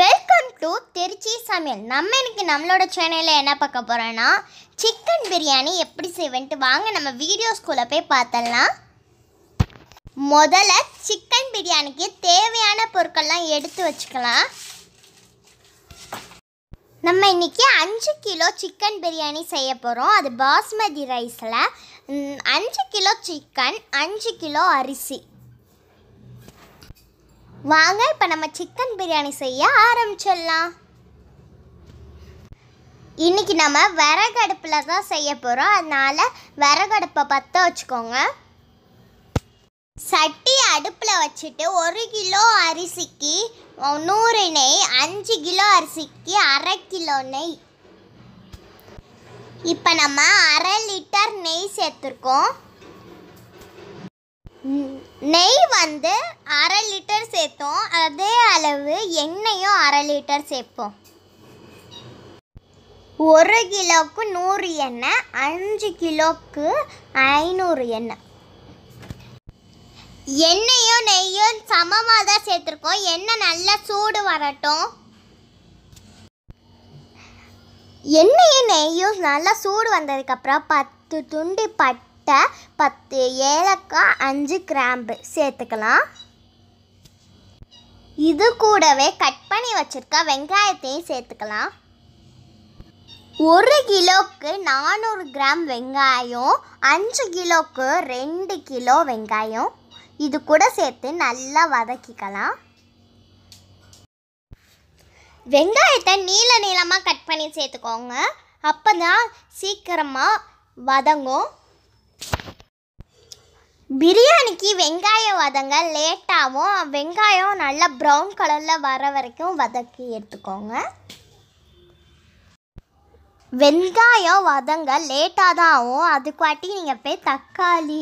Welcome to Trichy சமையல். நம்ம இன்னைக்கு நம்மளோட சேனலில் என்ன பார்க்க போகிறோன்னா, சிக்கன் பிரியாணி எப்படி செய்வேன்ட்டு வாங்க நம்ம வீடியோஸ்குள்ளே போய் பார்த்தலாம். முதல்ல சிக்கன் பிரியாணிக்கு தேவையான பொருட்கள்லாம் எடுத்து வச்சுக்கலாம். நம்ம இன்றைக்கி 5 கிலோ சிக்கன் பிரியாணி செய்ய போகிறோம். அது பாஸ்மதி ரைஸில் 5 கிலோ சிக்கன், 5 கிலோ அரிசி. வாங்க இப்போ நம்ம சிக்கன் பிரியாணி செய்ய ஆரம்பிச்சிடலாம். இன்றைக்கி நம்ம விறகடுப்பில் தான் செய்ய போகிறோம். அதனால் விறகடுப்பை பற்ற வச்சுக்கோங்க. சட்டி அடுப்பில் வச்சுட்டு 1 கிலோ அரிசிக்கு 100 நெய், 5 கிலோ அரிசிக்கு 1/2 கிலோ நெய். இப்போ நம்ம 1/2 லிட்டர் நெய் சேர்த்துருக்கோம். நெய் வந்து 1/2 லிட்டர் சேர்த்தோம். அதே அளவு எண்ணெயும் 1/2 லிட்டர் சேர்ப்போம். 1 கிலோவுக்கு 100 எண்ணெய், 5 கிலோவுக்கு 500 எண்ணெய். எண்ணெயும் நெய்யும் சமமாக தான் சேர்த்துருக்கோம். எண்ணெய் நல்லா சூடு வரட்டும். எண்ணெயும் நெய்யும் நல்லா சூடு வந்ததுக்கப்புறம் 10 துண்டு பட்டை, 10 ஏலக்காய், 5 கிராம்பு சேர்த்துக்கலாம். இது கூடவே கட் பண்ணி வச்சிருக்க வெங்காயத்தையும் சேர்த்துக்கலாம். 1 கிலோவுக்கு 400 கிராம் வெங்காயம், 5 கிலோவுக்கு 2 கிலோ வெங்காயம். இது கூட சேர்த்து நல்லா வதக்கிக்கலாம். வெங்காயத்தை நீளமாக கட் பண்ணி சேர்த்துக்கோங்க. அப்போ தான் சீக்கிரமாக வதங்கும். பிரியாணிக்கு வெங்காயம் வதங்க லேட்டாகவும் வெங்காயம் நல்லா ப்ரௌன் கலரில் வர வரைக்கும் வதக்கி எடுத்துக்கோங்க. வெங்காயம் வதங்க லேட்டாக தான் ஆகும். அதுக்காட்டி நீங்கள் போய் தக்காளி,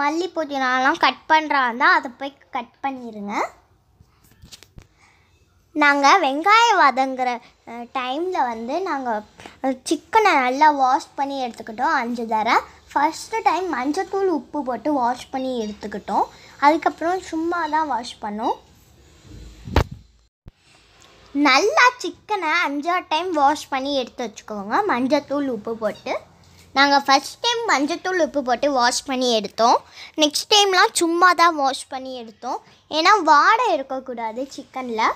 மல்லி, புதினாலாம் கட் பண்ணுறாங்க, அதை போய் கட் பண்ணிடுங்க. நாங்கள் வெங்காயம் வதங்குற டைமில் வந்து நாங்கள் சிக்கனை நல்லா வாஷ் பண்ணி எடுத்துக்கிட்டோம். 5 தடவை. ஃபஸ்ட்டு டைம் மஞ்சத்தூள், உப்பு போட்டு வாஷ் பண்ணி எடுத்துக்கிட்டோம். அதுக்கப்புறம் சும்மா தான் வாஷ் பண்ணோம். நல்லா சிக்கனை 5 டைம் வாஷ் பண்ணி எடுத்து வச்சுக்கோங்க, மஞ்சத்தூள் உப்பு போட்டு. நாங்கள் ஃபஸ்ட் டைம் மஞ்சத்தூள் உப்பு போட்டு வாஷ் பண்ணி எடுத்தோம். நெக்ஸ்ட் டைம்லாம் சும்மா தான் வாஷ் பண்ணி எடுத்தோம். ஏன்னா வாடை இருக்கக்கூடாது சிக்கனில்.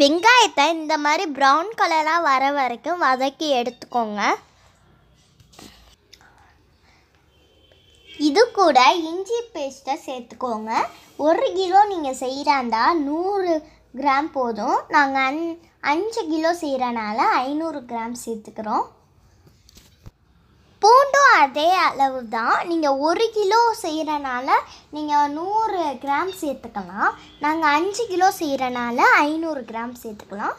வெங்காயத்தை இந்த மாதிரி ப்ரௌன் கலராக வர வரைக்கும் வதக்கி எடுத்துக்கோங்க. இது கூட இஞ்சி பேஸ்ட்டை சேர்த்துக்கோங்க. 1 கிலோ நீங்கள் செய்கிறாந்தா 100 கிராம் போதும். நாங்கள் 5 கிலோ செய்கிறனால 500 கிராம் சேர்த்துக்கிறோம். பூண்டும் அதே அளவு தான். நீங்கள் 1 கிலோ செய்கிறனால நீங்கள் 100 கிராம் சேர்த்துக்கலாம். நாங்கள் 5 கிலோ செய்கிறனால 500 கிராம் சேர்த்துக்கலாம்.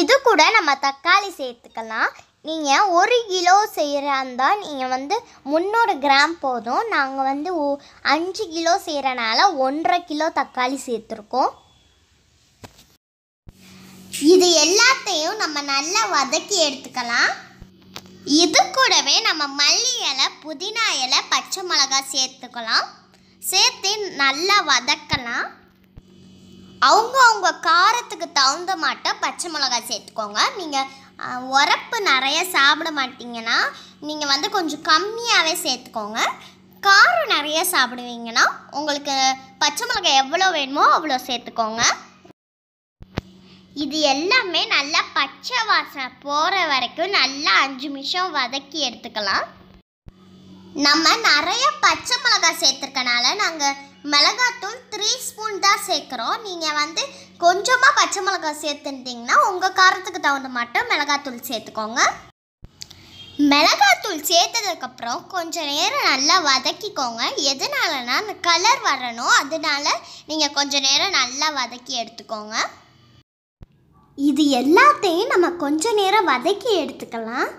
இது கூட நம்ம தக்காளி சேர்த்துக்கலாம். நீங்கள் 1 கிலோ செய்கிறாந்தா நீங்கள் வந்து 300 கிராம் போதும். நாங்கள் வந்து 5 கிலோ செய்கிறனால 1/2 கிலோ தக்காளி சேர்த்துருக்கோம். இது எல்லாத்தையும் நம்ம நல்லா வதக்கி எடுத்துக்கலாம். இது கூடவே நம்ம மல்லி இலை, புதினா இலை, பச்சை மிளகாய் சேர்த்துக்கலாம். சேர்த்து நல்லா வதக்கலாம். அவங்க காரத்துக்கு தகுந்த மாட்டோம் பச்சை மிளகாய் சேர்த்துக்கோங்க. நீங்கள் உரப்பு நிறைய சாப்பிட மாட்டிங்கன்னா நீங்கள் வந்து கொஞ்சம் கம்மியாகவே சேர்த்துக்கோங்க. காரம் நிறைய சாப்பிடுவீங்கன்னா உங்களுக்கு பச்சை மிளகாய் எவ்வளோ வேணுமோ அவ்வளோ சேர்த்துக்கோங்க. இது எல்லாமே நல்லா பச்சை வாசனை போகிற வரைக்கும் நல்லா 5 நிமிஷம் வதக்கி எடுத்துக்கலாம். நம்ம நிறைய பச்சை மிளகாய் சேர்த்துருக்கனால நாங்கள் மிளகாத்தூள் 3 ஸ்பூன் தான் சேர்க்குறோம். நீங்கள் வந்து கொஞ்சமாக பச்சை மிளகாய் சேர்த்துட்டிங்கன்னா உங்கள் காரத்துக்கு தகுந்த மட்டும் மிளகாத்தூள் சேர்த்துக்கோங்க. மிளகாத்தூள் சேர்த்ததுக்கப்புறம் கொஞ்சம் நேரம் நல்லா வதக்கிக்கோங்க. எதனாலனா அந்த கலர் வரணும். அதனால நீங்கள் கொஞ்சம் நேரம் நல்லா வதக்கி எடுத்துக்கோங்க. இது எல்லாத்தையும் நம்ம கொஞ்சம் நேரம் வதக்கி எடுத்துக்கலாம்.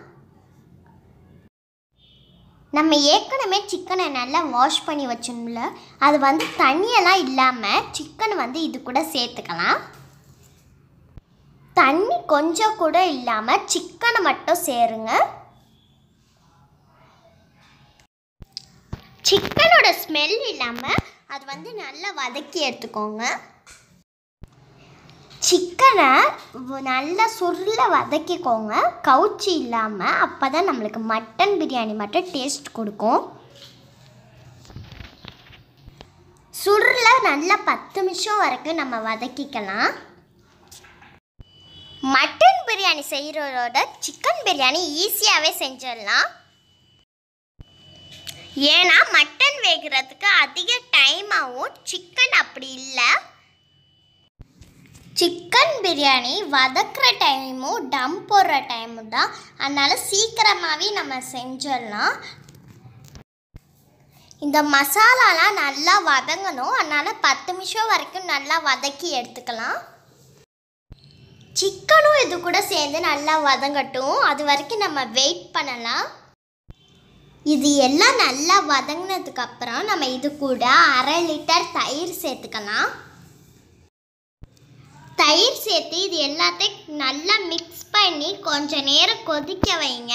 நம்ம ஏற்கனவே சிக்கனை நல்லா வாஷ் பண்ணி வச்சோம்ல, அது வந்து தண்ணியெல்லாம் இல்லாமல் சிக்கன் வந்து இது கூட சேர்த்துக்கலாம். தண்ணி கொஞ்சம் கூட இல்லாமல் சிக்கனை மட்டும் சேருங்க. சிக்கனோட ஸ்மெல் இல்லாமல் அது வந்து நல்லா வதக்கி எடுத்துக்கோங்க. சிக்கனை நல்லா சுருள வதக்கிக்கோங்க, கவுச்சி இல்லாமல். அப்போ தான் நம்மளுக்கு மட்டன் பிரியாணி மட்டும் டேஸ்ட் கொடுக்கும். சுருள நல்லா 10 நிமிஷம் வரைக்கும் நம்ம வதக்கிக்கலாம். மட்டன் பிரியாணி செய்கிறதோட சிக்கன் பிரியாணி ஈஸியாகவே செஞ்சிடலாம். ஏன்னா மட்டன் வேகிறதுக்கு அதிக டைம் ஆகும், சிக்கன் அப்படி இல்லை. சிக்கன் பிரியாணி வதக்கிற டைமும் டம் போடுற டைமும் தான், அதனால் சீக்கிரமாகவே நம்ம செஞ்சிடலாம். இந்த மசாலாலாம் நல்லா வதங்கணும், அதனால் 10 நிமிஷம் வரைக்கும் நல்லா வதக்கி எடுத்துக்கலாம். சிக்கனும் இது கூட சேர்ந்து நல்லா வதங்கட்டும், அது வரைக்கும் நம்ம வெயிட் பண்ணலாம். இது எல்லாம் நல்லா வதங்கினதுக்கப்புறம் நம்ம இது கூட 1/2 லிட்டர் தயிர் சேர்த்துக்கலாம். தயிர் சேர்த்து இது எல்லாத்தையும் நல்லா மிக்ஸ் பண்ணி கொஞ்சம் நேரம் கொதிக்க வைங்க.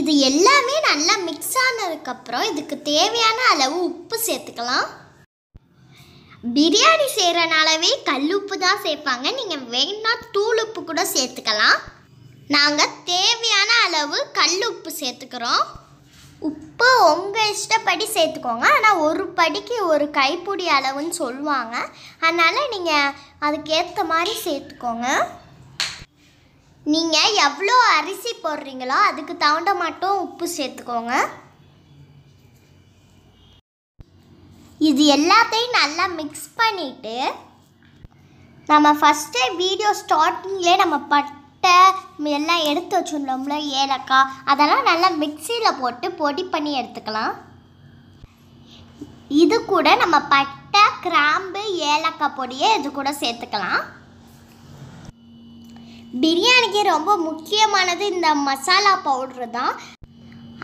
இது எல்லாமே நல்லா மிக்ஸ் ஆனதுக்கப்புறம் இதுக்கு தேவையான அளவு உப்பு சேர்த்துக்கலாம். பிரியாணி செய்கிறனாலவே கல்லுப்பு தான் சேர்ப்பாங்க, நீங்கள் வேணும்னா தூள் உப்பு கூட சேர்த்துக்கலாம். நாங்கள் தேவையான அளவு கல் உப்பு சேர்த்துக்கிறோம். உப்பு உங்கள் இஷ்டப்படி சேர்த்துக்கோங்க, ஆனால் 1 படிக்கு 1 கைப்பிடி அளவுன்னு சொல்லுவாங்க, அதனால் நீங்கள் அதுக்கேற்ற மாதிரி சேர்த்துக்கோங்க. நீங்கள் எவ்வளோ அரிசி போடுறீங்களோ அதுக்கு தகுந்த மட்டும் உப்பு சேர்த்துக்கோங்க. இது எல்லாத்தையும் நல்லா மிக்ஸ் பண்ணிவிட்டு நம்ம ஃபஸ்ட்டே வீடியோ ஸ்டார்டிங்லேயே நம்ம எல்லாம் எடுத்து வச்சுருந்தோம்ல ஏலக்காய், அதெல்லாம் நல்லா மிக்சியில் போட்டு பொடி பண்ணி எடுத்துக்கலாம். இது கூட நம்ம பட்டை, கிராம்பு, ஏலக்காய் பொடியை இது கூட சேர்த்துக்கலாம். பிரியாணிக்கு ரொம்ப முக்கியமானது இந்த மசாலா பவுட்ரு தான்,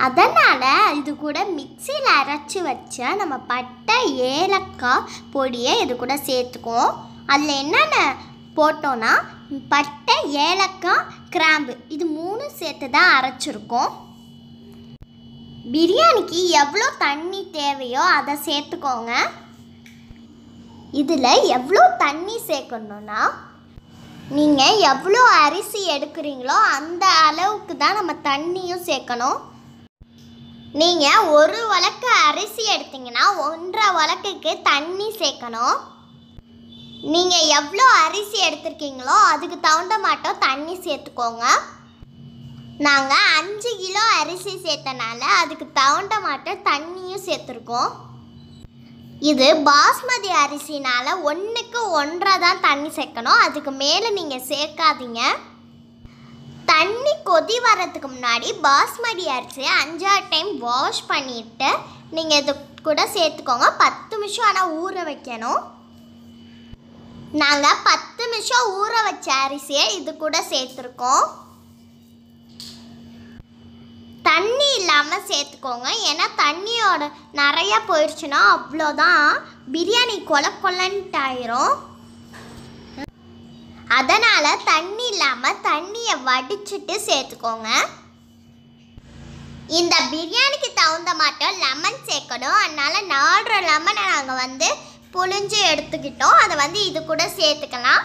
அதனால் இது கூட மிக்சியில் அரைச்சி வச்ச நம்ம பட்டை, ஏலக்காய் பொடியை இது கூட சேர்த்துக்குவோம். அதில் என்னென்ன போட்டோன்னா பட்டை, ஏலக்காய், கிராம்பு இது 3 சேர்த்து தான் அரைச்சிருக்கோம். பிரியாணிக்கு எவ்வளோ தண்ணி தேவையோ அதை சேர்த்துக்கோங்க. இதில் எவ்வளோ தண்ணி சேர்க்கணுன்னா நீங்கள் எவ்வளோ அரிசி எடுக்கிறீங்களோ அந்த அளவுக்கு தான் நம்ம தண்ணியும் சேர்க்கணும். நீங்கள் 1 வழக்கு அரிசி எடுத்தீங்கன்னா 1.5 வழக்குக்கு தண்ணி சேர்க்கணும். நீங்கள் எவ்வளோ அரிசி எடுத்துருக்கீங்களோ அதுக்கு தகுந்த மாட்டோம் தண்ணி சேர்த்துக்கோங்க. நாங்கள் 5 கிலோ அரிசி சேர்த்தனால அதுக்கு தகுந்த மாட்டோம் தண்ணியும் சேர்த்துருக்கோம். இது பாஸ்மதி அரிசினால் 1:1 தான் தண்ணி சேர்க்கணும், அதுக்கு மேலே நீங்கள் சேர்க்காதீங்க. தண்ணி கொதி வரதுக்கு முன்னாடி பாஸ்மதி அரிசியை 5-6 டைம் வாஷ் பண்ணிவிட்டு நீங்கள் இது கூட சேர்த்துக்கோங்க. 10 நிமிஷம் ஆனால் ஊற வைக்கணும். நாங்கள் 10 நிமிஷம் ஊற வச்ச அரிசியை இது கூட சேர்த்துருக்கோம். தண்ணி இல்லாமல் சேர்த்துக்கோங்க, ஏன்னா தண்ணியோட நிறையா போயிடுச்சுன்னா அவ்வளோதான் பிரியாணி கொலக்கொலன்ட்டு ஆயிரும். அதனால் தண்ணி இல்லாமல் தண்ணியை வடிச்சிட்டு சேர்த்துக்கோங்க. இந்த பிரியாணிக்கு தகுந்த மாட்டோம் லெமன் சேர்க்கணும், அதனால் 4 லெமனை நாங்கள் வந்து புளிஞ்சு எடுத்துக்கிட்டோம், அதை வந்து இது கூட சேர்த்துக்கலாம்.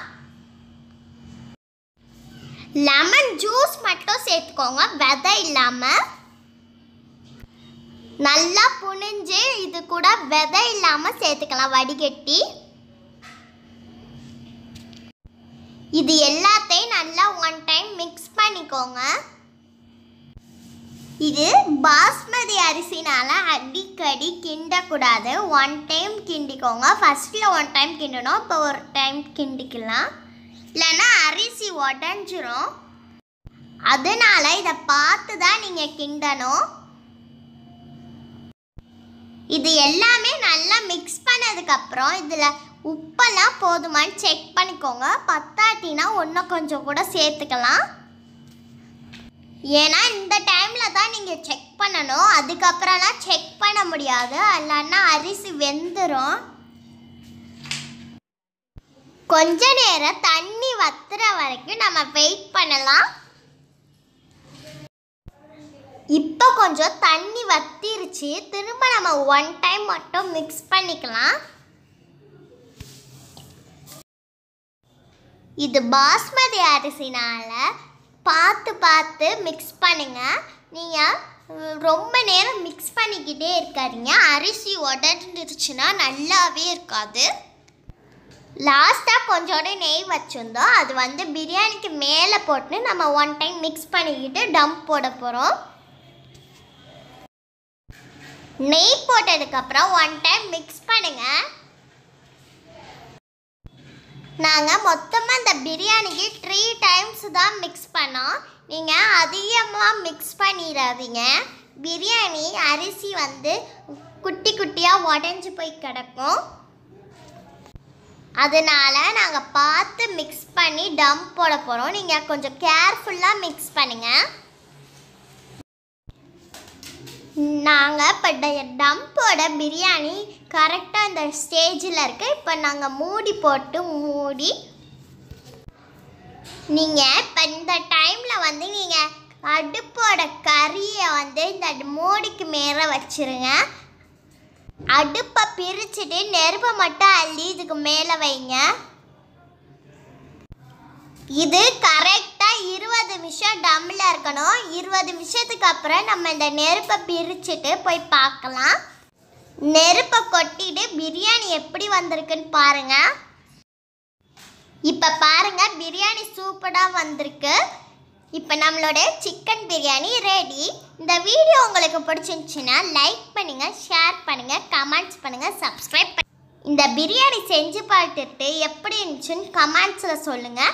லெமன் ஜூஸ் மட்டும் சேர்த்துக்கோங்க, விதை இல்லாமல். நல்லா புளிஞ்சு இது கூட விதை இல்லாமல் சேர்த்துக்கலாம் வடிகட்டி. இது எல்லாத்தையும் நல்லா 1 டைம் மிக்ஸ் பண்ணிக்கோங்க. இது பாஸ்மதி அரிசினால அடிக்கடி கிண்டக்கூடாது, 1 டைம் கிண்டிக்கோங்க. ஃபஸ்ட்டில் 1 டைம் கிண்டணும், இப்போ 1 டைம் கிண்டிக்கலாம், இல்லைன்னா அரிசி உடஞ்சிரும். அதனால் இதை பார்த்து தான் நீங்கள் கிண்டணும். இது எல்லாமே நல்லா மிக்ஸ் பண்ணதுக்கப்புறம் இதில் உப்பெல்லாம் போதுமான்னு செக் பண்ணிக்கோங்க. பத்தாட்டினா இன்னும் கொஞ்சம் கூட சேர்த்துக்கலாம், ஏன்னா இந்த டைமில் தான் நீங்கள் செக் பண்ணணும். அதுக்கப்புறம்லாம் செக் பண்ண முடியாது, இல்லைன்னா அரிசி வெந்துடும். கொஞ்ச நேரம் தண்ணி வத்துற வரைக்கும் நம்ம வெயிட் பண்ணலாம். இப்போ கொஞ்சம் தண்ணி வத்திருச்சு. திரும்ப நம்ம ஒன் டைம் மட்டும் மிக்ஸ் பண்ணிக்கலாம். இது பாஸ்மதி அரிசினால பார்த்து பார்த்து மிக்ஸ் பண்ணுங்க. நீங்கள் ரொம்ப நேரம் மிக்ஸ் பண்ணிக்கிட்டே இருக்காதீங்க, அரிசி உடஞ்சிருச்சுன்னா நல்லாவே இருக்காது. லாஸ்ட்டாக கொஞ்சோட நெய் வச்சுருந்தோம், அது வந்து பிரியாணிக்கு மேலே போட்டு நம்ம ஒன் டைம் மிக்ஸ் பண்ணிக்கிட்டு டம்ப் போட போகிறோம். நெய் போட்டதுக்கப்புறம் ஒன் டைம் மிக்ஸ் பண்ணுங்கள். நாங்கள் மொத்தமாக இந்த பிரியாணிக்கு 3 times தான் மிக்ஸ் பண்ணோம். நீங்கள் அதிகமாக மிக்ஸ் பண்ணிடாதீங்க, பிரியாணி அரிசி வந்து குட்டி குட்டியாக உடஞ்சி போய் கிடக்கும். அதனால் நாங்கள் பார்த்து மிக்ஸ் பண்ணி டம்ப் போட போகிறோம். நீங்கள் கொஞ்சம் கேர்ஃபுல்லாக மிக்ஸ் பண்ணுங்கள். நாங்கள் இப்போ டம்போட பிரியாணி கரெக்டாக இந்த ஸ்டேஜில் இருக்குது. இப்போ நாங்கள் மூடி போட்டு மூடி நீங்கள் இப்போ இந்த டைமில் வந்து நீங்கள் அடுப்போட கறியை வந்து இந்த மூடிக்கு மேலே வச்சுருங்க. அடுப்பை பிரிச்சுட்டு நெருப்பை மட்டும் அள்ளி இதுக்கு மேலே வைங்க. இது கரெக்டாக 20 நிமிஷம் டம்மில் இருக்கணும். 20 நிமிஷத்துக்கு அப்புறம் நம்ம இந்த நெருப்பை பிரிச்சுட்டு போய் பார்க்கலாம். நெருப்பை கொட்டிட்டு பிரியாணி எப்படி வந்திருக்குன்னு பாருங்கள். இப்போ பாருங்கள், பிரியாணி சூப்பராக வந்திருக்கு. இப்போ நம்மளோட சிக்கன் பிரியாணி ரெடி. இந்த வீடியோ உங்களுக்கு பிடிச்சிருந்துச்சுன்னா லைக் பண்ணுங்கள், ஷேர் பண்ணுங்கள், கமெண்ட்ஸ் பண்ணுங்கள், சப்ஸ்கிரைப் பண்ணுங்கள். இந்த பிரியாணி செஞ்சு பார்த்துட்டு எப்படி இருந்துச்சுன்னு கமெண்ட்ஸில் சொல்லுங்கள்.